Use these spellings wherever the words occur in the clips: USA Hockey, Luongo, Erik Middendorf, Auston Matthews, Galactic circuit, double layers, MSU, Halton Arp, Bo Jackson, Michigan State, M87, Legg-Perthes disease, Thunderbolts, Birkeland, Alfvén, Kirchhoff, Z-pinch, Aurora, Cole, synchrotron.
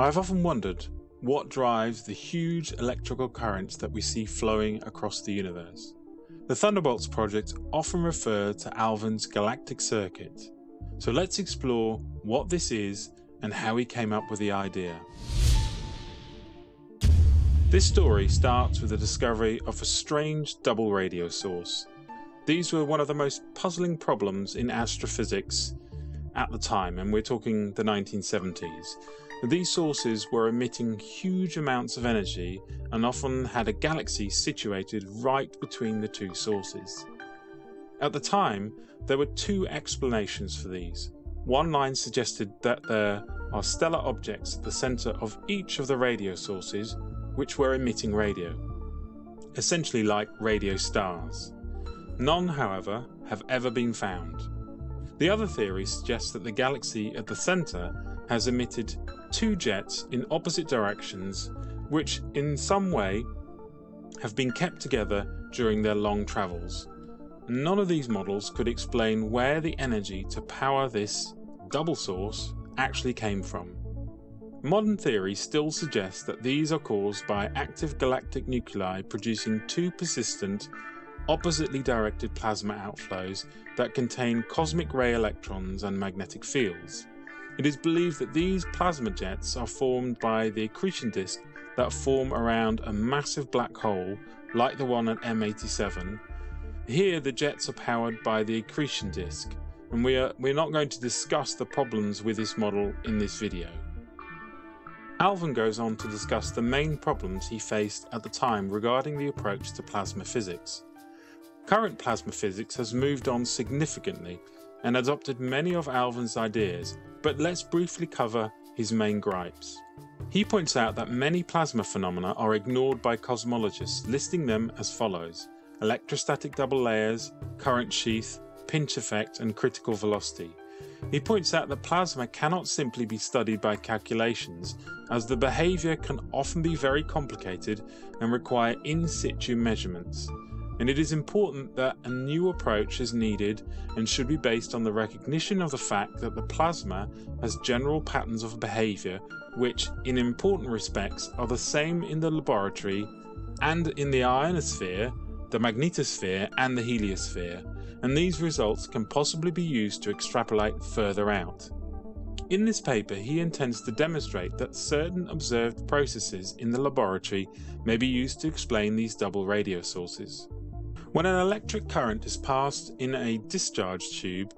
I have often wondered what drives the huge electrical currents that we see flowing across the universe. The Thunderbolts project often refer to Alfvén's galactic circuit, so let's explore what this is and how he came up with the idea. This story starts with the discovery of a strange double radio source. These were one of the most puzzling problems in astrophysics at the time, and we're talking the 1970s. These sources were emitting huge amounts of energy and often had a galaxy situated right between the two sources. At the time, there were two explanations for these. One line suggested that there are stellar objects at the center of each of the radio sources which were emitting radio, essentially like radio stars. None, however, have ever been found. The other theory suggests that the galaxy at the centre has emitted two jets in opposite directions, which in some way have been kept together during their long travels. None of these models could explain where the energy to power this double source actually came from. Modern theory still suggests that these are caused by active galactic nuclei producing two persistent, oppositely directed plasma outflows that contain cosmic ray electrons and magnetic fields. It is believed that these plasma jets are formed by the accretion disk that form around a massive black hole like the one at M87. Here the jets are powered by the accretion disk, and we're not going to discuss the problems with this model in this video. Alfvén goes on to discuss the main problems he faced at the time regarding the approach to plasma physics. Current plasma physics has moved on significantly and adopted many of Alfvén's ideas, but let's briefly cover his main gripes. He points out that many plasma phenomena are ignored by cosmologists, listing them as follows: electrostatic double layers, current sheath, pinch effect, and critical velocity. He points out that plasma cannot simply be studied by calculations, as the behaviour can often be very complicated and require in situ measurements, and it is important that a new approach is needed and should be based on the recognition of the fact that the plasma has general patterns of behaviour which, in important respects, are the same in the laboratory and in the ionosphere, the magnetosphere and the heliosphere, and these results can possibly be used to extrapolate further out. In this paper, he intends to demonstrate that certain observed processes in the laboratory may be used to explain these double radio sources. When an electric current is passed in a discharge tube,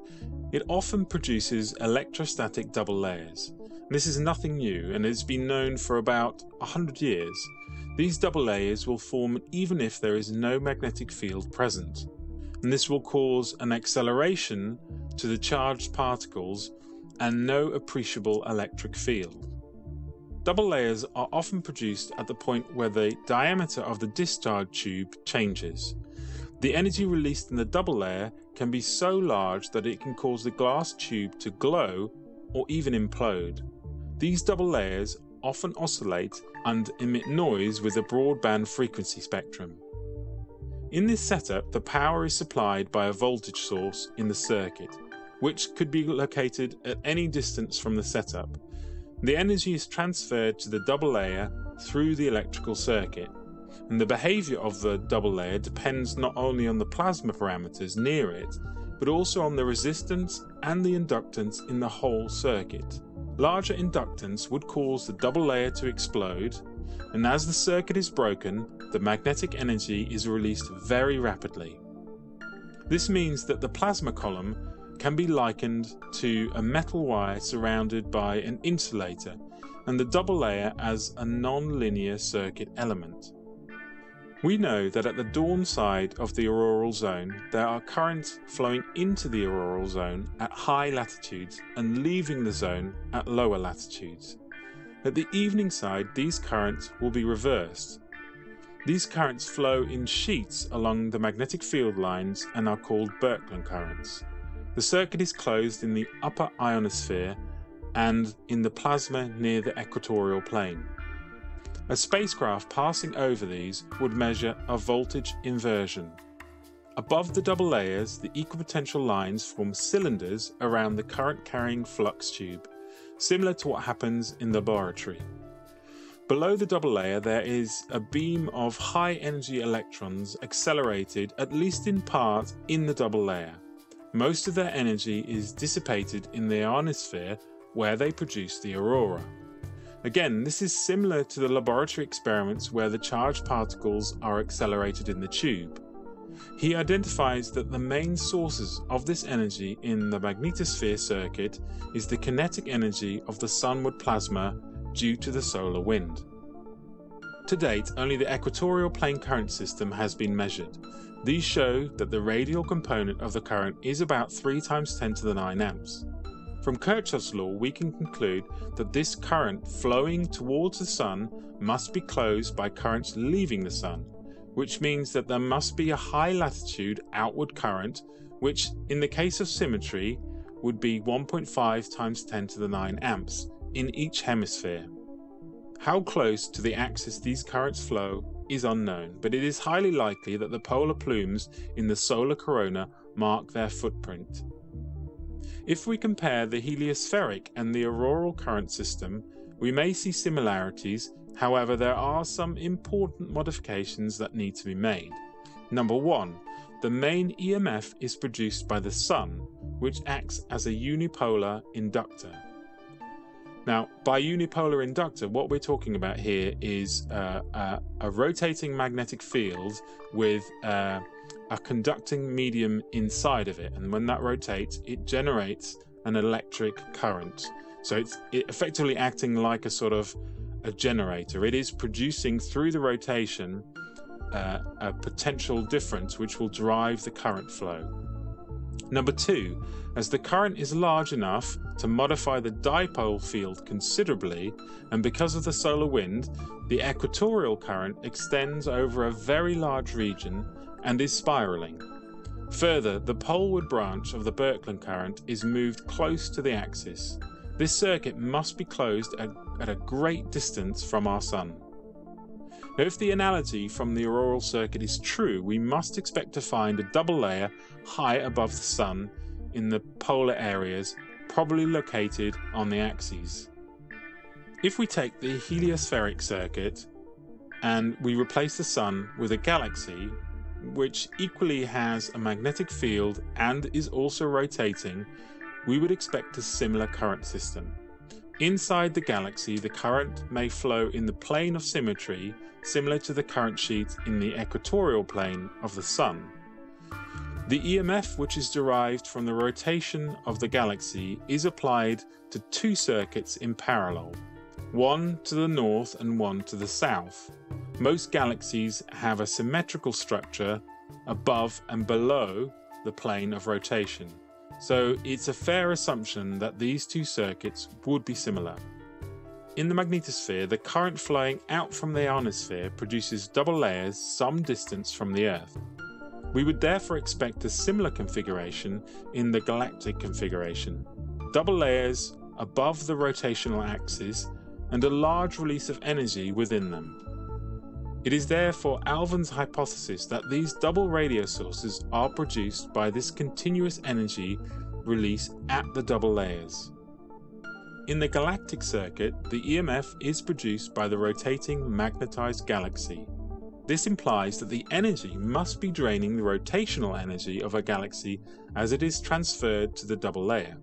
it often produces electrostatic double layers. This is nothing new and has been known for about 100 years. These double layers will form even if there is no magnetic field present, and this will cause an acceleration to the charged particles and no appreciable electric field. Double layers are often produced at the point where the diameter of the discharge tube changes. The energy released in the double layer can be so large that it can cause the glass tube to glow or even implode. These double layers often oscillate and emit noise with a broadband frequency spectrum. In this setup, the power is supplied by a voltage source in the circuit, which could be located at any distance from the setup. The energy is transferred to the double layer through the electrical circuit, and the behaviour of the double layer depends not only on the plasma parameters near it, but also on the resistance and the inductance in the whole circuit. Larger inductance would cause the double layer to explode, and as the circuit is broken, the magnetic energy is released very rapidly. This means that the plasma column can be likened to a metal wire surrounded by an insulator, and the double layer as a non-linear circuit element. We know that at the dawn side of the auroral zone, there are currents flowing into the auroral zone at high latitudes and leaving the zone at lower latitudes. At the evening side, these currents will be reversed. These currents flow in sheets along the magnetic field lines and are called Birkeland currents. The circuit is closed in the upper ionosphere and in the plasma near the equatorial plane. A spacecraft passing over these would measure a voltage inversion. Above the double layers, the equipotential lines form cylinders around the current-carrying flux tube. similar to what happens in the laboratory. Below the double layer there is a beam of high-energy electrons accelerated, at least in part, in the double layer. Most of their energy is dissipated in the ionosphere where they produce the aurora. Again, this is similar to the laboratory experiments where the charged particles are accelerated in the tube. He identifies that the main sources of this energy in the magnetosphere circuit is the kinetic energy of the sunward plasma due to the solar wind. To date, only the equatorial plane current system has been measured. These show that the radial component of the current is about 3 × 10⁹ amps. From Kirchhoff's law, we can conclude that this current flowing towards the sun must be closed by currents leaving the sun, which means that there must be a high latitude outward current, which in the case of symmetry would be 1.5 × 10⁹ amps in each hemisphere. How close to the axis these currents flow is unknown, but it is highly likely that the polar plumes in the solar corona mark their footprint. If we compare the heliospheric and the auroral current system, we may see similarities. However, there are some important modifications that need to be made. Number 1. The main EMF is produced by the sun, which acts as a unipolar inductor. Now, by unipolar inductor, what we're talking about here is a rotating magnetic field with a conducting medium inside of it, and when that rotates, it generates an electric current. So it's effectively acting like a sort of a generator. It is producing through the rotation a potential difference which will drive the current flow. Number 2, as the current is large enough to modify the dipole field considerably, and because of the solar wind, the equatorial current extends over a very large region and is spiraling. Further, the poleward branch of the Birkeland current is moved close to the axis. This circuit must be closed at a great distance from our sun. Now, if the analogy from the auroral circuit is true, we must expect to find a double layer high above the sun in the polar areas, probably located on the axes. If we take the heliospheric circuit and we replace the sun with a galaxy, which equally has a magnetic field and is also rotating, we would expect a similar current system. Inside the galaxy, the current may flow in the plane of symmetry, similar to the current sheet in the equatorial plane of the sun. The EMF, which is derived from the rotation of the galaxy, is applied to 2 circuits in parallel, one to the north and one to the south. Most galaxies have a symmetrical structure above and below the plane of rotation. So it's a fair assumption that these 2 circuits would be similar. In the magnetosphere, the current flowing out from the ionosphere produces double layers some distance from the Earth. We would therefore expect a similar configuration in the galactic configuration. Double layers above the rotational axis and a large release of energy within them. It is therefore Alfvén's hypothesis that these double radio sources are produced by this continuous energy release at the double layers. In the galactic circuit, the EMF is produced by the rotating magnetized galaxy. This implies that the energy must be draining the rotational energy of a galaxy as it is transferred to the double layer.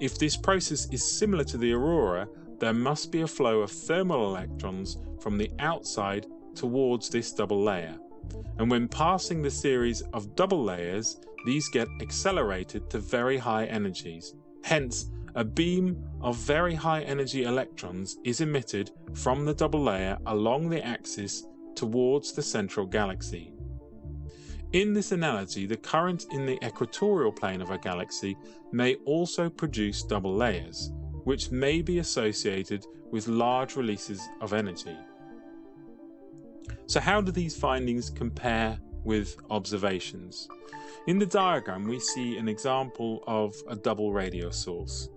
If this process is similar to the aurora, there must be a flow of thermal electrons from the outside towards this double layer, and when passing the series of double layers, these get accelerated to very high energies. Hence, a beam of very high energy electrons is emitted from the double layer along the axis towards the central galaxy. In this analogy, the current in the equatorial plane of a galaxy may also produce double layers, which may be associated with large releases of energy. So how do these findings compare with observations? In the diagram, we see an example of a double radio source.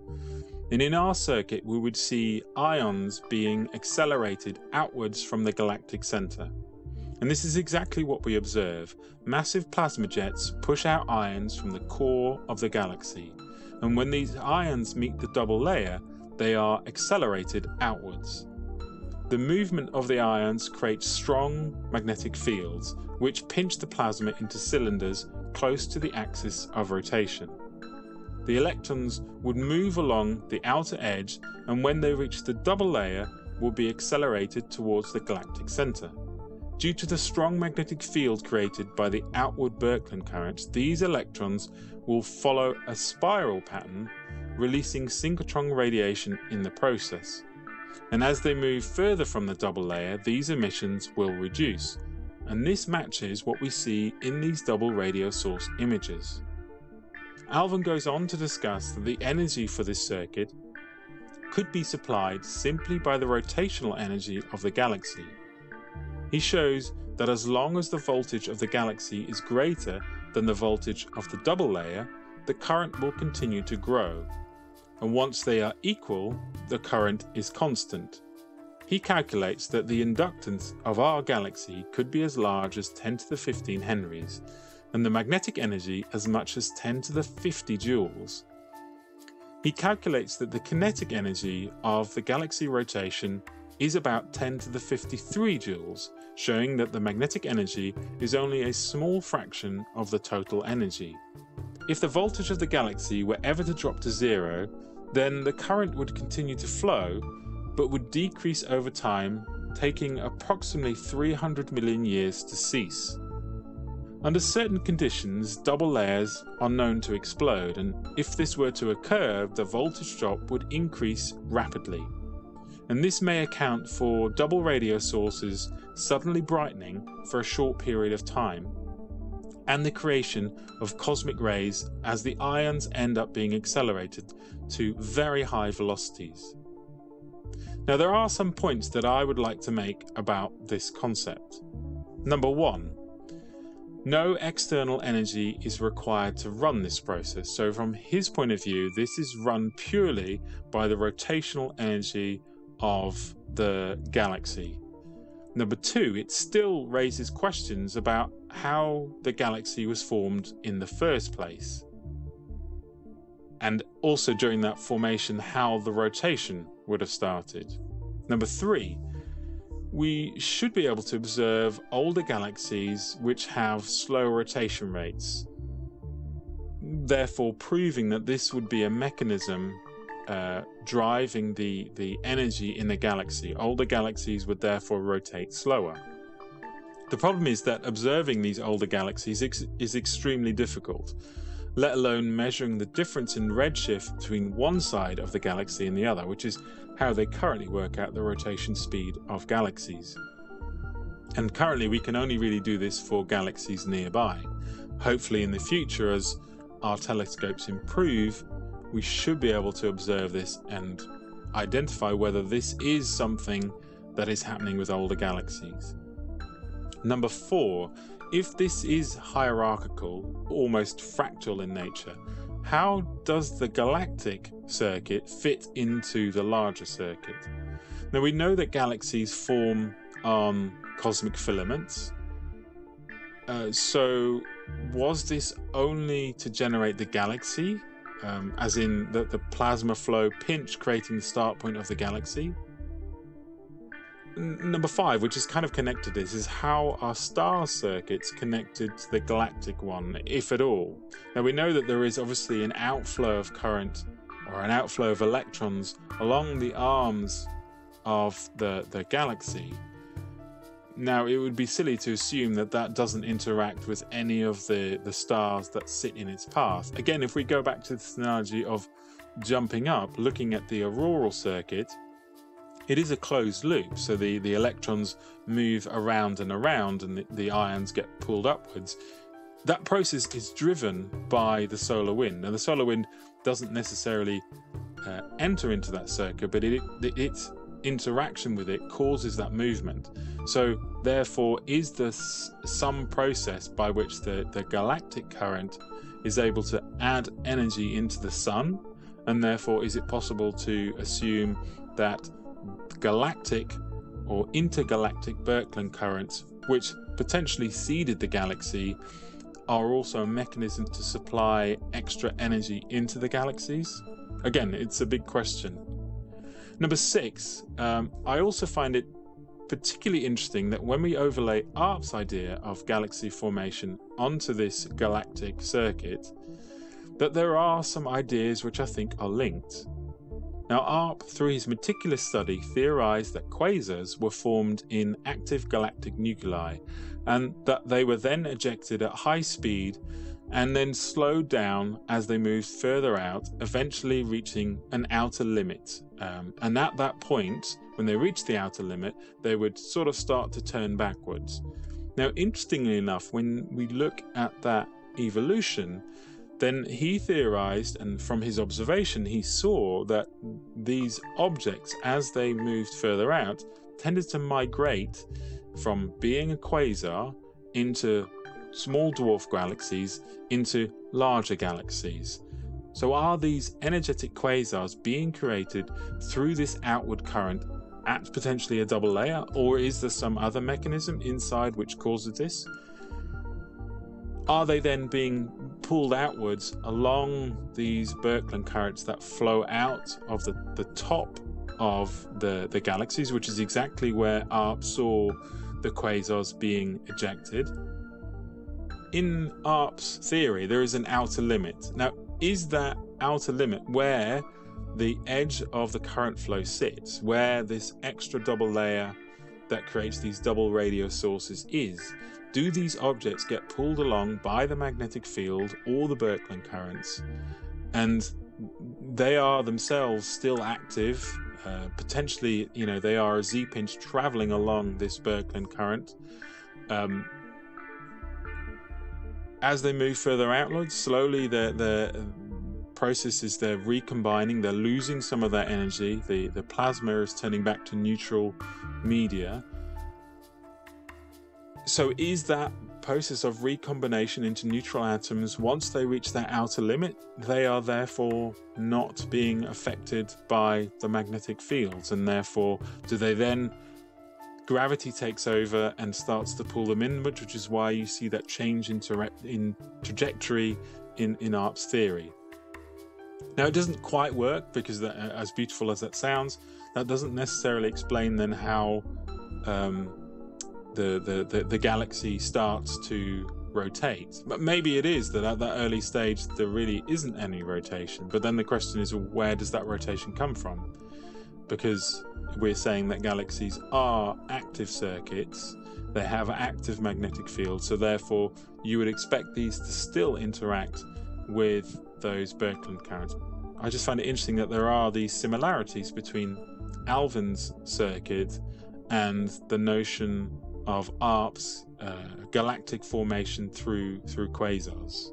And in our circuit, we would see ions being accelerated outwards from the galactic center. And this is exactly what we observe. Massive plasma jets push out ions from the core of the galaxy. And when these ions meet the double layer, they are accelerated outwards. The movement of the ions creates strong magnetic fields, which pinch the plasma into cylinders close to the axis of rotation. The electrons would move along the outer edge, and when they reach the double layer, will be accelerated towards the galactic centre. Due to the strong magnetic field created by the outward Birkeland currents, these electrons will follow a spiral pattern, releasing synchrotron radiation in the process. And as they move further from the double layer, these emissions will reduce. And this matches what we see in these double radio source images. Alfvén goes on to discuss that the energy for this circuit could be supplied simply by the rotational energy of the galaxy. He shows that as long as the voltage of the galaxy is greater than the voltage of the double layer, the current will continue to grow, and once they are equal, the current is constant. He calculates that the inductance of our galaxy could be as large as 10 to the 15 henries, and the magnetic energy as much as 10 to the 50 joules. He calculates that the kinetic energy of the galaxy rotation is about 10 to the 53 joules, showing that the magnetic energy is only a small fraction of the total energy. If the voltage of the galaxy were ever to drop to zero, then the current would continue to flow, but would decrease over time, taking approximately 300 million years to cease. Under certain conditions, double layers are known to explode, and if this were to occur, the voltage drop would increase rapidly. And this may account for double radio sources suddenly brightening for a short period of time, and the creation of cosmic rays as the ions end up being accelerated to very high velocities. Now, there are some points that I would like to make about this concept. Number one, no external energy is required to run this process, so from his point of view, this is run purely by the rotational energy of the galaxy. Number two, it still raises questions about how the galaxy was formed in the first place, and also during that formation, how the rotation would have started. Number three, we should be able to observe older galaxies which have slow rotation rates, therefore proving that this would be a mechanism driving the energy in the galaxy. Older galaxies would therefore rotate slower. The problem is that observing these older galaxies is extremely difficult, let alone measuring the difference in redshift between one side of the galaxy and the other, which is how they currently work out the rotation speed of galaxies. And currently we can only really do this for galaxies nearby. Hopefully in the future, as our telescopes improve, we should be able to observe this and identify whether this is something that is happening with older galaxies. Number four, if this is hierarchical, almost fractal in nature, how does the galactic circuit fit into the larger circuit? Now, we know that galaxies form cosmic filaments. So was this only to generate the galaxy? As in the plasma flow pinch creating the start point of the galaxy. Number five, which is kind of connected to this, is how are star circuits connected to the galactic one, if at all? Now, we know that there is obviously an outflow of current or an outflow of electrons along the arms of the galaxy. Now, it would be silly to assume that that doesn't interact with any of the stars that sit in its path. Again, if we go back to this analogy of jumping up, looking at the auroral circuit, it is a closed loop, so the electrons move around and the ions get pulled upwards. That process is driven by the solar wind. Now, the solar wind doesn't necessarily enter into that circuit, but its interaction with it causes that movement. So therefore, is there some process by which the galactic current is able to add energy into the sun? And therefore, is it possible to assume that galactic or intergalactic Birkeland currents, which potentially seeded the galaxy, are also a mechanism to supply extra energy into the galaxies? Again, it's a big question. Number 6, I also find it particularly interesting that when we overlay Arp's idea of galaxy formation onto this galactic circuit, that there are some ideas which I think are linked. Now, Arp, through his meticulous study, theorized that quasars were formed in active galactic nuclei, and that they were then ejected at high speed and then slowed down as they moved further out, eventually reaching an outer limit. And at that point, when they reached the outer limit, they would sort of start to turn backwards. Now, interestingly enough, when we look at that evolution, then he theorized, and from his observation he saw, that these objects, as they moved further out, tended to migrate from being a quasar into small dwarf galaxies into larger galaxies. So are these energetic quasars being created through this outward current at potentially a double layer, or is there some other mechanism inside which causes this? Are they then being pulled outwards along these Birkeland currents that flow out of the top of the galaxies, which is exactly where Arp saw the quasars being ejected? In Arp's theory, there is an outer limit. Now, is that outer limit where the edge of the current flow sits, where this extra double layer that creates these double radio sources is? Do these objects get pulled along by the magnetic field or the Birkeland currents, and they are themselves still active? Potentially, you know, they are a Z-pinch traveling along this Birkeland current. As they move further outwards, slowly the process is they're recombining, they're losing some of that energy. The plasma is turning back to neutral media. So is that process of recombination into neutral atoms, once they reach their outer limit, they are therefore not being affected by the magnetic fields, and therefore do they then, gravity takes over and starts to pull them inward, which is why you see that change in trajectory in Arp's theory. Now, it doesn't quite work, because that, as beautiful as that sounds, that doesn't necessarily explain then how the galaxy starts to rotate. But maybe it is that at that early stage there really isn't any rotation, but then the question is, where does that rotation come from? Because we're saying that galaxies are active circuits, they have active magnetic fields, so therefore you would expect these to still interact with those Birkeland currents. I just find it interesting that there are these similarities between Alfvén's circuit and the notion of Arp's galactic formation through quasars.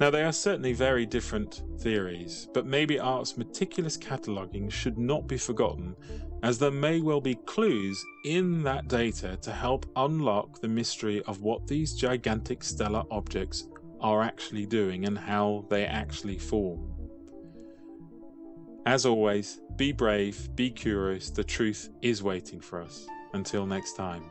Now, they are certainly very different theories, but maybe Arp's meticulous cataloguing should not be forgotten, as there may well be clues in that data to help unlock the mystery of what these gigantic stellar objects are actually doing and how they actually form. As always, be brave, be curious, the truth is waiting for us. Until next time.